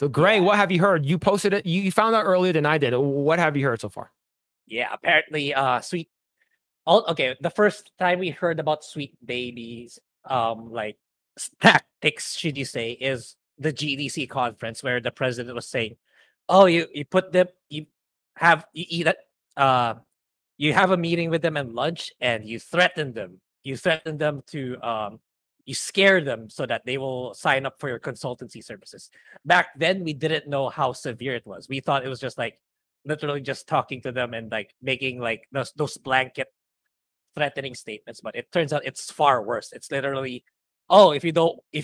So Gray, what have you heard? You posted it. You found out earlier than I did. What have you heard so far? Yeah, apparently, the first time we heard about Sweet Baby's like tactics, should you say, is the GDC conference where the president was saying, "Oh, you have a meeting with them at lunch and you threaten them. You threaten them to you scare them so that they will sign up for your consultancy services." Back then, we didn't know how severe it was. We thought it was just like literally just talking to them and like making like those blanket threatening statements. But it turns out it's far worse. It's literally, "Oh, if you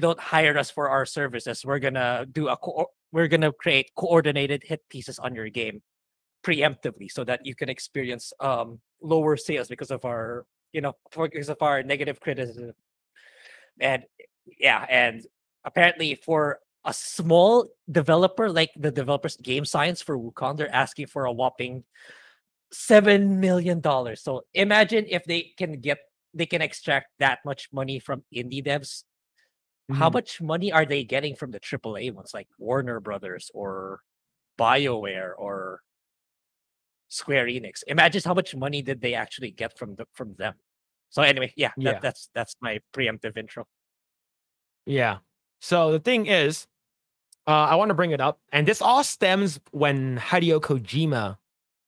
don't hire us for our services, we're gonna create coordinated hit pieces on your game preemptively so that you can experience lower sales because of our, because of our negative criticism." And yeah, and apparently for a small developer like the developers Game Science for Wukong, they're asking for a whopping $7 million. So imagine if they can extract that much money from indie devs. How much money are they getting from the AAA ones like Warner Brothers or BioWare or Square Enix? Imagine how much money did they actually get from them. So anyway, that's my preemptive intro. Yeah. So the thing is, I want to bring it up, and this all stems when Hideo Kojima,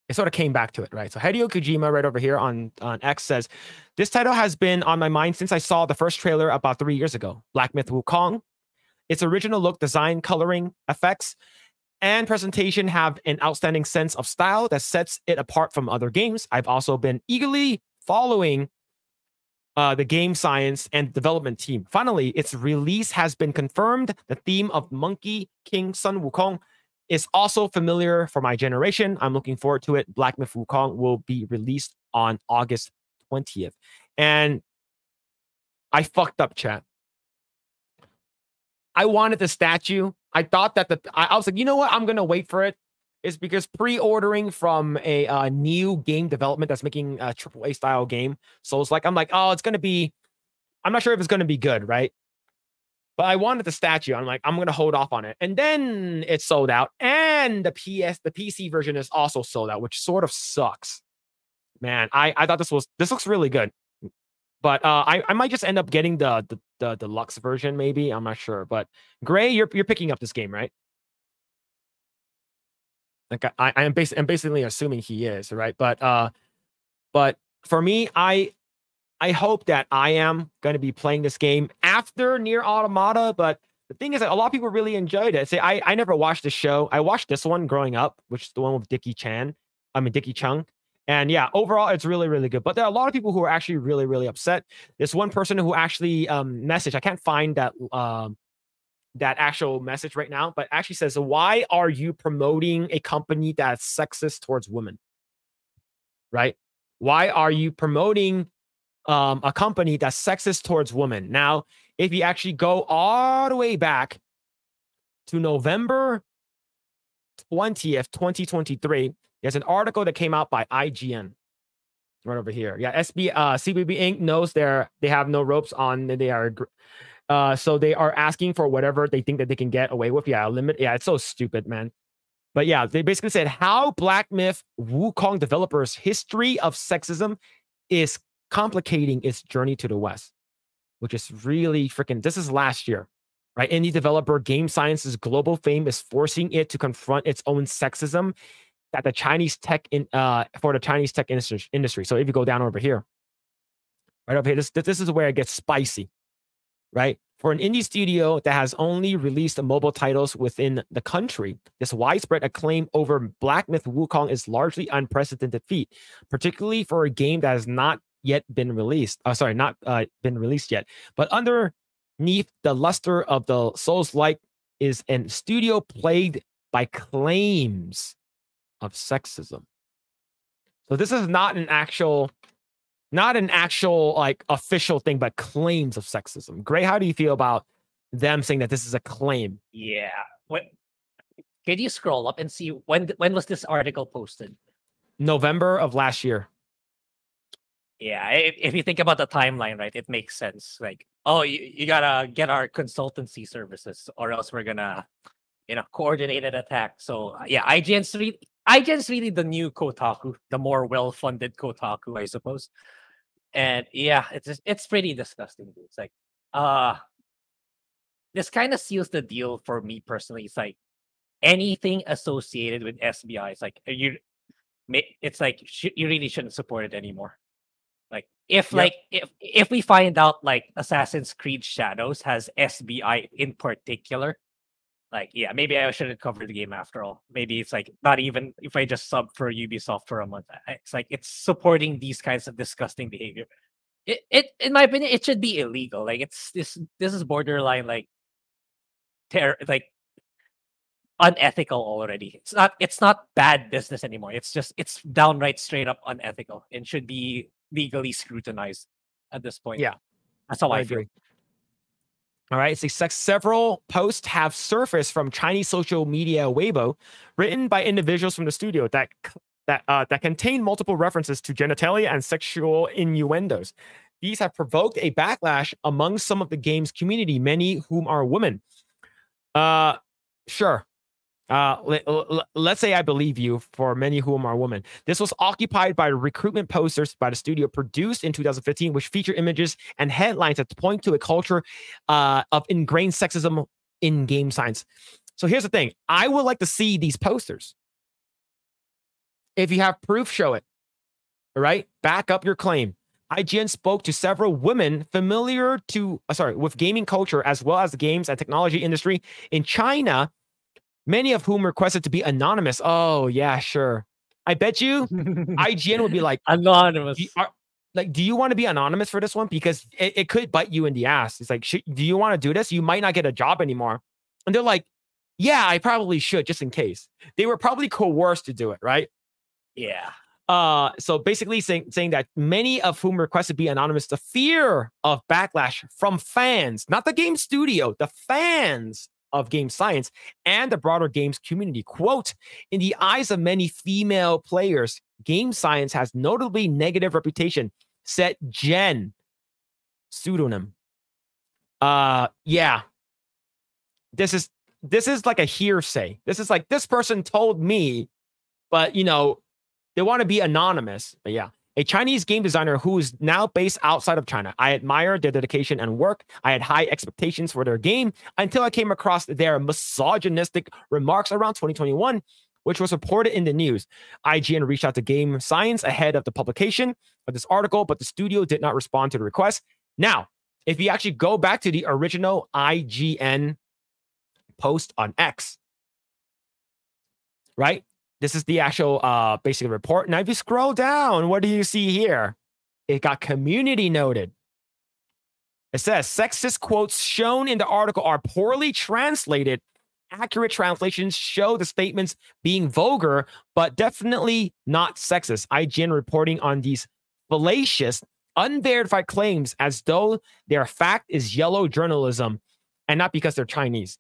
it sort of came back to it, right? So Hideo Kojima right over here on X says, "This title has been on my mind since I saw the first trailer about 3 years ago. Black Myth: Wukong, its original look, design, coloring, effects, and presentation have an outstanding sense of style that sets it apart from other games. I've also been eagerly following the Game Science and development team. Finally, its release has been confirmed. The theme of Monkey King Sun Wukong is also familiar for my generation. I'm looking forward to it. Black Myth: Wukong will be released on August 20th. And I fucked up, chat. I wanted the statue. I thought that I was like, you know what? I'm going to wait for it. It's because pre-ordering from a new game development that's making a AAA style game. So it's like, I'm like, oh, it's going to be, I'm not sure if it's going to be good, right? But I wanted the statue. I'm like, I'm going to hold off on it. And then it sold out. And the PC version is also sold out, which sort of sucks. Man, I thought this looks really good. But I might just end up getting the deluxe version, maybe. I'm not sure. But Gray, you're picking up this game, right? Like I'm basically assuming he is, right? But for me, I hope that I am going to be playing this game after Nier Automata. But the thing is that a lot of people really enjoyed it. Say, I never watched the show. I watched this one growing up, which is the one with Dickie Chung. And yeah, overall, it's really, really good. But there are a lot of people who are actually really, really upset. There's one person who actually messaged. I can't find that actual message right now, but actually says, "Why are you promoting a company that's sexist towards women? Right? Why are you promoting a company that's sexist towards women?" Now, if you actually go all the way back to November 20th, 2023, there's an article that came out by IGN right over here. Yeah, CBB Inc. knows they have no ropes on. They are. So they are asking for whatever they think that they can get away with. Yeah, it's so stupid, man. But yeah, they basically said how Black Myth Wukong developers' history of sexism is complicating its journey to the West, which is really freaking, this is last year, right? Indie developer Game Science's global fame is forcing it to confront its own sexism that the Chinese tech industry. So if you go down over here, right over here, this is where it gets spicy. Right? For an indie studio that has only released mobile titles within the country, this widespread acclaim over Black Myth Wukong is largely unprecedented feat, particularly for a game that has not yet been released. But underneath the luster of the Souls-like is a studio plagued by claims of sexism. So this is not an actual... like official thing, but claims of sexism. Gray, how do you feel about them saying that this is a claim? Yeah. Can you scroll up and see when was this article posted? November of last year. Yeah. If you think about the timeline, right, it makes sense. Like, oh, you gotta get our consultancy services, or else we're gonna in a coordinated attack. So yeah, IGN's really the new Kotaku, the more well-funded Kotaku, I suppose. And yeah, it's pretty disgusting. It's like, this kind of seals the deal for me personally. It's like anything associated with SBI, it's like you really shouldn't support it anymore. Like if we find out like Assassin's Creed Shadows has SBI in particular, like yeah, maybe I shouldn't cover the game after all. Maybe it's like not even if I just sub for Ubisoft for a month. It's like it's supporting these kinds of disgusting behavior. It in my opinion, it should be illegal. Like it's this is borderline like unethical already. It's not bad business anymore. It's downright straight up unethical and should be legally scrutinized at this point. Yeah, that's how I feel. All right, so several posts have surfaced from Chinese social media Weibo, written by individuals from the studio that contain multiple references to genitalia and sexual innuendos. These have provoked a backlash among some of the game's community, many whom are women. Sure. Let's say I believe you for many whom are women. This was occupied by recruitment posters by the studio produced in 2015, which feature images and headlines that point to a culture of ingrained sexism in Game Science. So here's the thing. I would like to see these posters. If you have proof, show it. All right? Back up your claim. IGN spoke to several women familiar with gaming culture as well as the games and technology industry in China, many of whom requested to be anonymous. Oh, yeah, sure. I bet you IGN would be like, anonymous. Do you want to be anonymous for this one? Because it could bite you in the ass. It's like, do you want to do this? You might not get a job anymore. And they're like, yeah, I probably should, just in case. They were probably coerced to do it, right? Yeah. So basically saying that many of whom requested to be anonymous, the fear of backlash from fans, not the game studio, the fans of Game Science and the broader games community. Quote, in the eyes of many female players, Game Science has notably negative reputation, said Jen, pseudonym. Yeah. This is like a hearsay. This is like, this person told me, but you know, they want to be anonymous. But yeah, a Chinese game designer who is now based outside of China. I admire their dedication and work. I had high expectations for their game until I came across their misogynistic remarks around 2021, which was reported in the news. IGN reached out to Game Science ahead of the publication of this article, but the studio did not respond to the request. Now, if you actually go back to the original IGN post on X, right? This is the actual basic report. Now, if you scroll down, what do you see here? It got community noted. It says, sexist quotes shown in the article are poorly translated. Accurate translations show the statements being vulgar, but definitely not sexist. IGN reporting on these fallacious, unverified claims as though their fact is yellow journalism and not because they're Chinese,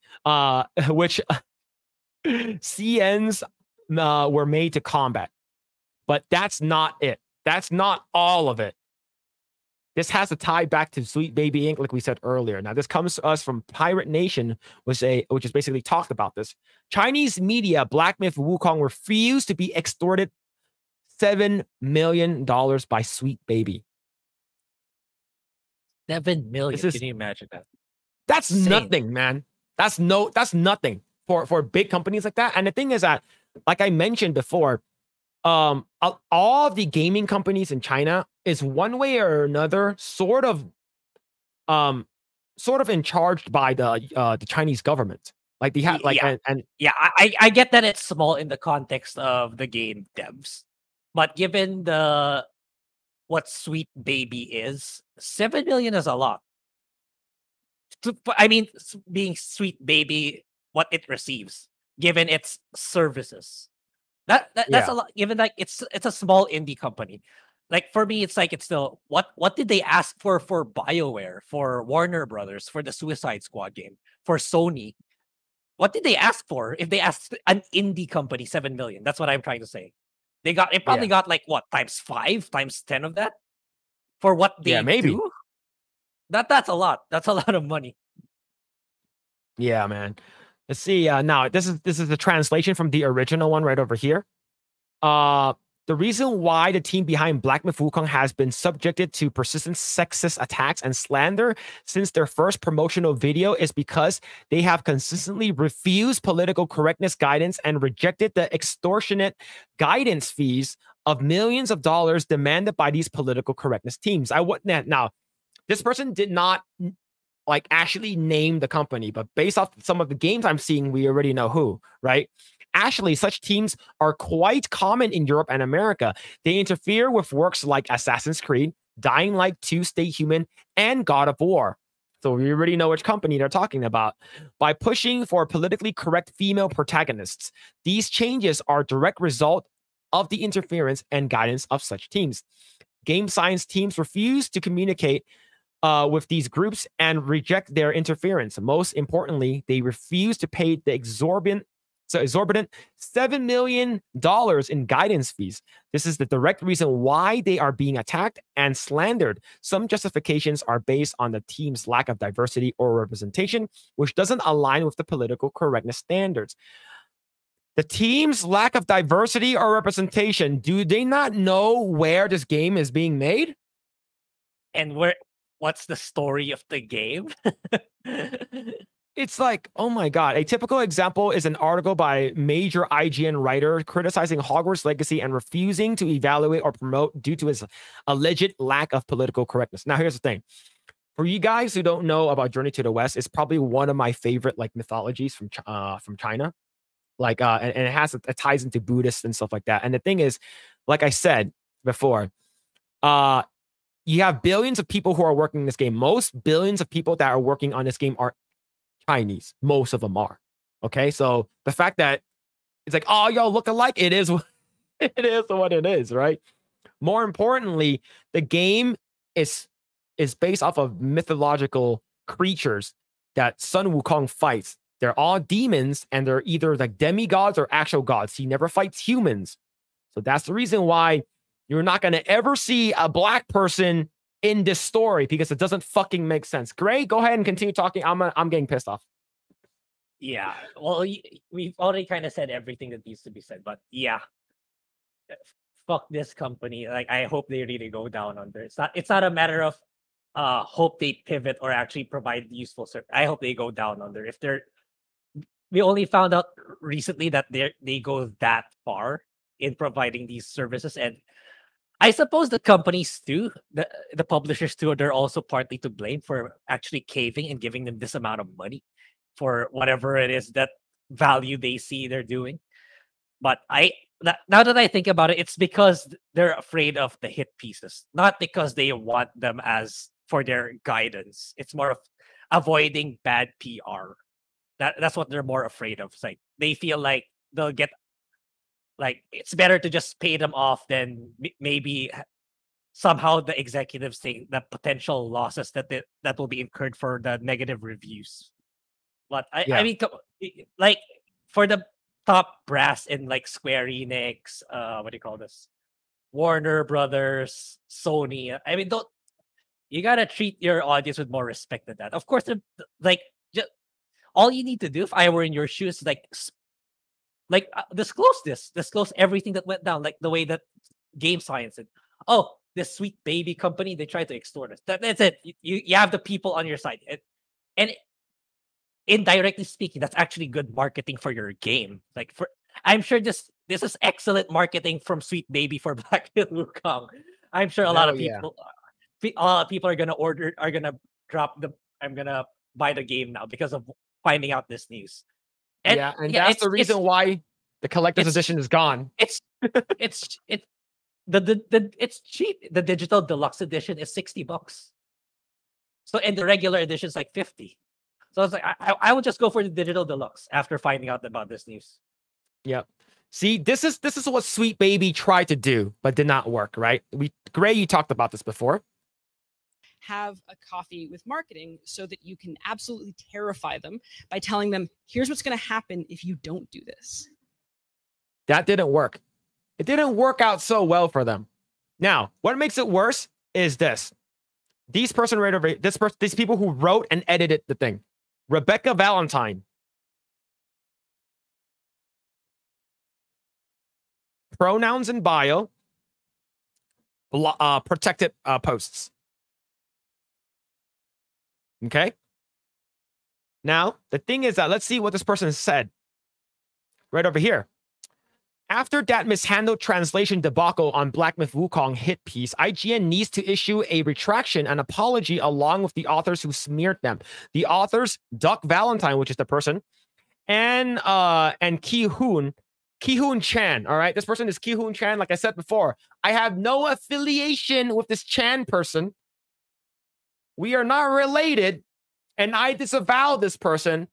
which CN's were made to combat. But that's not it. That's not all of it. This has a tie back to Sweet Baby Inc, like we said earlier. Now, this comes to us from Pirate Nation, which is basically talked about this. Chinese media, Black Myth Wukong, refused to be extorted $7 million by Sweet Baby. $7 million. Can you imagine that? That's insane. Nothing, man. That's nothing for big companies like that. And the thing is that, like I mentioned before, all of the gaming companies in China is one way or another sort of in charge by the Chinese government. Like they have, like, yeah. I get that it's small in the context of the game devs, but given what Sweet Baby is, $7 million is a lot. I mean, being Sweet Baby, what it receives, given its services. That's a lot, given like it's a small indie company. Like for me, it's like it's still what did they ask for BioWare, for Warner Brothers, for the Suicide Squad game, for Sony? What did they ask for if they asked an indie company $7 million? That's what I'm trying to say. They got it probably got like what, times 5, times 10 of that for what they do? That's a lot. That's a lot of money. Yeah, man. Let's see. Now this is the translation from the original one right over here. The reason why the team behind Black Myth: Wukong has been subjected to persistent sexist attacks and slander since their first promotional video is because they have consistently refused political correctness guidance and rejected the extortionate guidance fees of millions of dollars demanded by these political correctness teams. I wouldn't. Now, this person did not like actually name the company, but based off some of the games I'm seeing, we already know who, right? Actually, such teams are quite common in Europe and America. They interfere with works like Assassin's Creed, Dying Light 2 Stay Human, and God of War. So we already know which company they're talking about. By pushing for politically correct female protagonists, these changes are a direct result of the interference and guidance of such teams. Game Science teams refuse to communicate with these groups and reject their interference. Most importantly, they refuse to pay the exorbitant $7 million in guidance fees. This is the direct reason why they are being attacked and slandered. Some justifications are based on the team's lack of diversity or representation, which doesn't align with the political correctness standards. The team's lack of diversity or representation, do they not know where this game is being made? And what's the story of the game? It's like, oh my God. A typical example is an article by major IGN writer criticizing Hogwarts Legacy and refusing to evaluate or promote due to his alleged lack of political correctness. Now, here's the thing. For you guys who don't know about Journey to the West, it's probably one of my favorite like mythologies from China. Like, and it ties into Buddhists and stuff like that. And the thing is, like I said before, you have billions of people who are working in this game. Most billions of people that are working on this game are Chinese. Most of them are. Okay, so the fact that it's like, oh, y'all look alike, it is what it is, right? More importantly, the game is based off of mythological creatures that Sun Wukong fights. They're all demons, and they're either like demigods or actual gods. He never fights humans. So that's the reason why you're not going to ever see a black person in this story, because it doesn't fucking make sense. Gray, go ahead and continue talking. I'm getting pissed off. Yeah, well, we've already kind of said everything that needs to be said, but yeah, fuck this company. Like, I hope they really go down under. It's not a matter of hope they pivot or actually provide useful service. I hope they go down under. If they're, we only found out recently that they go that far in providing these services, and I suppose the companies too, the publishers too, they're also partly to blame for actually caving and giving them this amount of money for whatever it is that value they see they're doing. But now that I think about it, it's because they're afraid of the hit pieces, not because they want them as for their guidance. It's more of avoiding bad PR. That's what they're more afraid of. It's like they feel like they'll get, like, it's better to just pay them off than maybe somehow the executives think the potential losses that will be incurred for the negative reviews. But I mean, like, for the top brass in like Square Enix, what do you call this? Warner Brothers, Sony. I mean, you gotta treat your audience with more respect than that. Of course, like, just all you need to do, if I were in your shoes, like, disclose this. Disclose everything that went down, like the way that Game Science did. Oh, this Sweet Baby company, they tried to extort us. That's it. You have the people on your side. And indirectly speaking, that's actually good marketing for your game. Like, I'm sure this is excellent marketing from Sweet Baby for Black Myth: Wukong. I'm sure a lot of people, a lot of people I'm gonna buy the game now because of finding out this news. And, that's the reason why the collector's edition is gone. It's cheap. The digital deluxe edition is $60. So, and the regular edition is like $50. So it's like I would just go for the digital deluxe after finding out about this news. Yep. See, this is what Sweet Baby tried to do, but did not work. Right? Gray, you talked about this before. Have a coffee with marketing so that you can absolutely terrify them by telling them, here's what's going to happen if you don't do this. That didn't work. It didn't work out so well for them. Now, what makes it worse is this. These people who wrote and edited the thing. Rebecca Valentine. pronouns in bio, protected posts. Okay. Now, the thing is that let's see what this person said right over here. After that mishandled translation debacle on Black Myth Wukong hit piece, IGN needs to issue a retraction and apology along with the authors who smeared them. The authors, Duck Valentine, which is the person, and Khee Hoon Chan. All right, this person is Khee Hoon Chan. Like I said before, I have no affiliation with this Chan person. We are not related, and I disavow this person.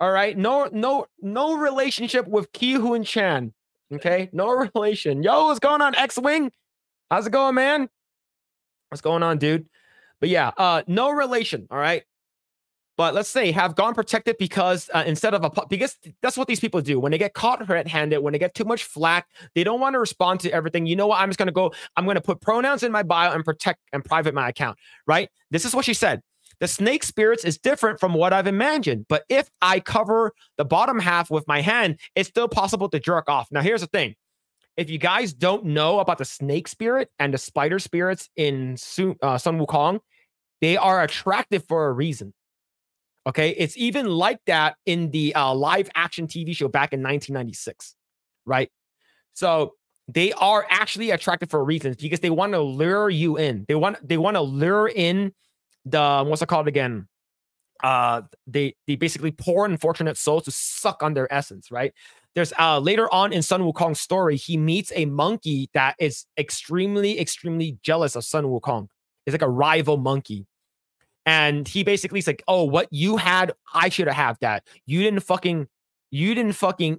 All right, no relationship with Khee Hoon Chan. Okay, no relation. Yo, what's going on, X-Wing? How's it going, man? What's going on, dude? But yeah, no relation, all right? But let's say have gone protected because instead of because that's what these people do. When they get caught red-handed, when they get too much flack, they don't want to respond to everything. You know what? I'm just going to go, I'm going to put pronouns in my bio and protect and private my account, right? This is what she said. The snake spirits is different from what I've imagined, but if I cover the bottom half with my hand, it's still possible to jerk off. Now, here's the thing. If you guys don't know about the snake spirit and the spider spirits in Sun Wukong, they are attractive for a reason. Okay? It's even like that in the live-action TV show back in 1996, right? So they are actually attractive for a reason because they want to lure you in. They want to lure in the what's it called again? They basically poor unfortunate souls to suck on their essence, right? There's later on in Sun Wukong's story, he meets a monkey that is extremely jealous of Sun Wukong. It's like a rival monkey, and he basically's like, "Oh, what you had, I should have had that. You didn't fucking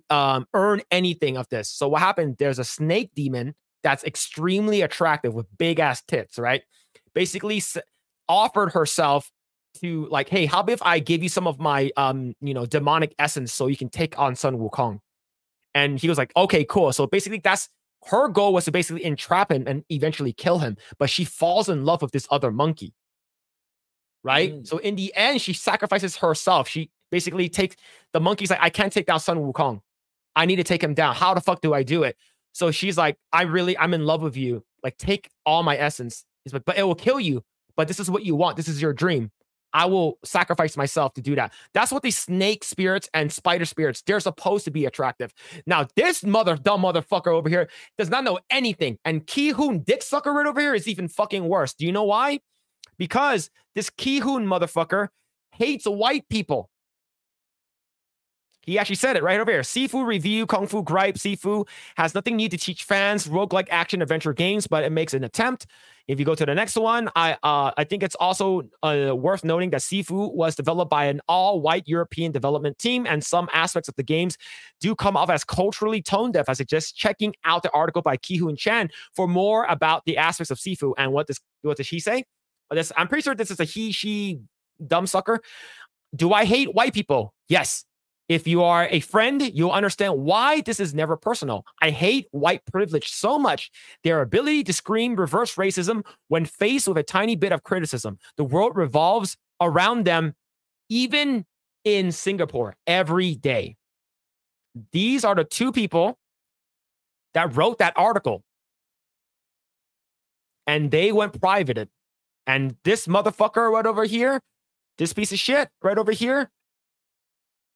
earn anything of this." So what happened? There's a snake demon that's extremely attractive with big ass tits, right? Basically offered herself to like, hey, how about if I give you some of my, you know, demonic essence so you can take on Sun Wukong? And he was like, okay, cool. So basically that's her goal, was to basically entrap him and eventually kill him. But she falls in love with this other monkey, right? So in the end, she sacrifices herself. She basically takes the monkey's like, I can't take down Sun Wukong. I need to take him down. How the fuck do I do it? So she's like, I'm in love with you. Like, take all my essence. He's like, but it will kill you. But this is what you want. This is your dream. I will sacrifice myself to do that. That's what these snake spirits and spider spirits, they're supposed to be attractive. Now, this dumb motherfucker over here does not know anything. And Khee Hoon dick sucker right over here is even fucking worse. Do you know why? Because this Khee Hoon motherfucker hates white people. He actually said it right over here. Sifu review, Kung Fu gripe. Sifu has nothing new to teach fans. Roguelike action adventure games, but it makes an attempt. If you go to the next one, I think it's also worth noting that Sifu was developed by an all-white European development team, and some aspects of the games do come off as culturally tone-deaf. I suggest checking out the article by Khee Hoon Chan for more about the aspects of Sifu. And what does she say? This, I'm pretty sure this is a he, she, dumb sucker. Do I hate white people? Yes. If you are a friend, you'll understand why this is never personal. I hate white privilege so much. Their ability to scream reverse racism when faced with a tiny bit of criticism. The world revolves around them, even in Singapore, every day. These are the two people that wrote that article. And they went private. And this motherfucker right over here, this piece of shit right over here,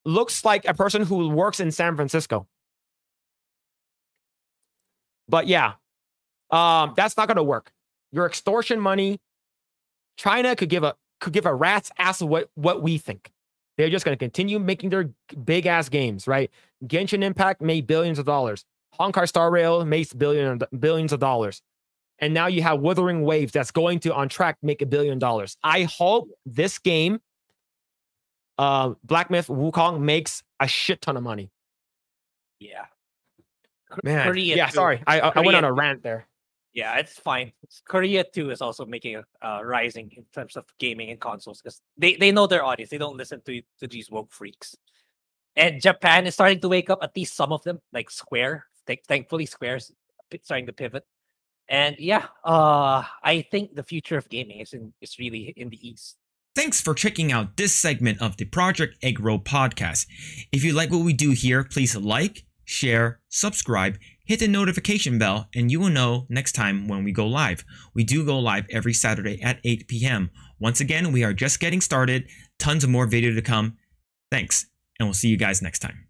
looks like a person who works in San Francisco. But yeah, that's not going to work. Your extortion money, China could give a rat's ass what we think. They're just going to continue making their big ass games, right? Genshin Impact made billions of dollars. Honkai Star Rail makes billions of dollars. And now you have Wuthering Waves that's going to, on track, make $1 billion. I hope this game, Black Myth Wukong, makes a shit ton of money. Yeah, man. Korea, yeah, too. Sorry, I went on a rant there. Yeah, it's fine. Korea too is also making a rising in terms of gaming and consoles because they know their audience. They don't listen to these woke freaks. And Japan is starting to wake up. At least some of them, like Square. Thankfully, Square's starting to pivot. And yeah, I think the future of gaming is really in the East. Thanks for checking out this segment of the Project Eggroll podcast. If you like what we do here, please like, share, subscribe, hit the notification bell and you will know next time when we go live. We do go live every Saturday at 8 p.m. Once again, we are just getting started. Tons of more video to come. Thanks, and we'll see you guys next time.